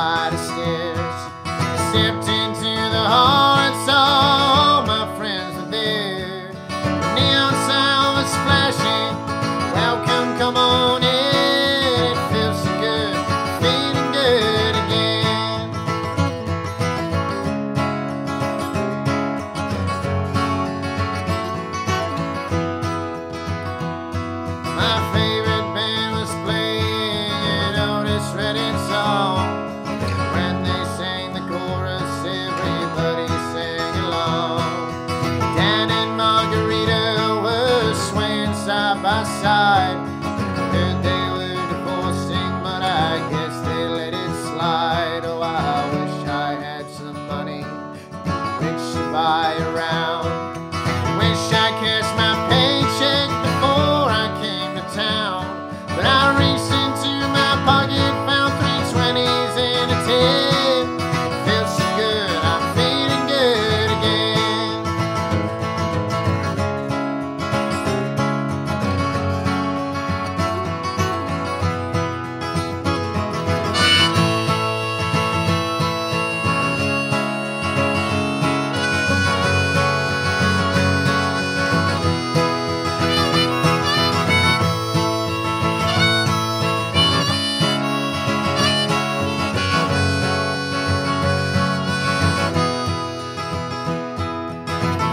flight of stairs. Stepped into the hall and saw my friends were there. The neon sign was flashing, welcome, come on in. It feels so good, feeling good again. My favorite band was playing an Otis Redding song. When they sang the chorus, everybody sang along. Dan and Margarita were swaying side by side. I heard they were divorcing, but I guess they let it slide. Oh, I wish I had some money which to buy around. Wish I cashed my paycheck before I came to town. But I reached into my pocket, found 3 20s and a 10. Feels so good, I'm feeling good again.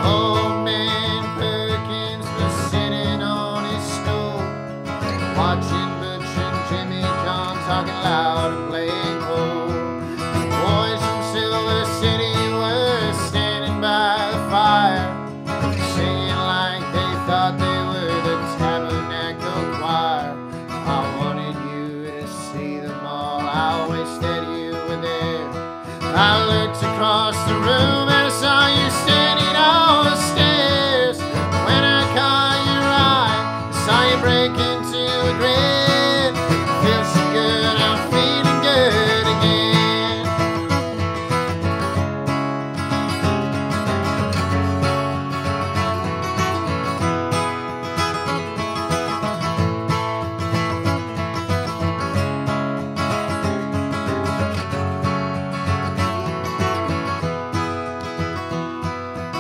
Old man Perkins was sitting on his stove, watching Butch and Jimmy John talking loud and playing cold. The boys from Silver City were standing by the fire, singing like they thought they were the Tabernacle Choir. I wanted you to see them all, I wish that you were there. I looked across the room and I saw you standing on the stairs. When I caught your eye, I saw you break into a grin. Feels so good, I'm feeling good again.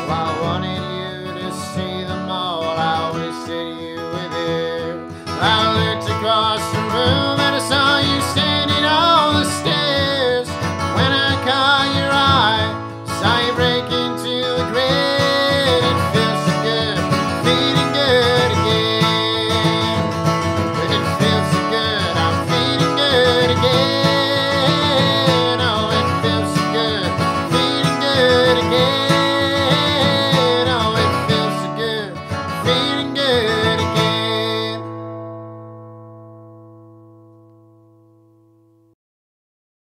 I wanted you to see them all, I wish that you were there. I looked across the